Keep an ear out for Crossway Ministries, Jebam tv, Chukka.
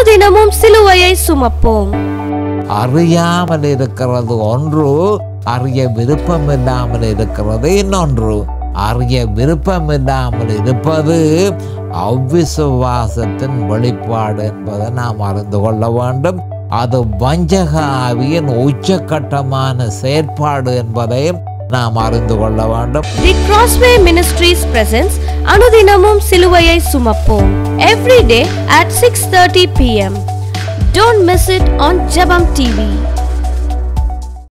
அனுதினமும் சிலுவையை சுமப்போம். அறியாமல் இருக்கிறது ஒன்று, அறிய விருப்பம் இல்லாமல் இருக்கிறது இன்னொன்று. அறிய விருப்பம் இல்லாமல் இருப்பது அவ்விசுவாசத்தின் வெளிப்பாடு என்பதை நாம் அறிந்து கொள்ள வேண்டும். அது வஞ்சக ஆவியின் உச்சக்கட்டமான செயற்பாடு என்பதையும் நாம் அறிந்து கொள்ள வேண்டும். The Crossway Ministries presents அனுதினமும் சிலுவையை சுமப்போம் every day at 6:30 p.m. Don't miss it on Jebam TV.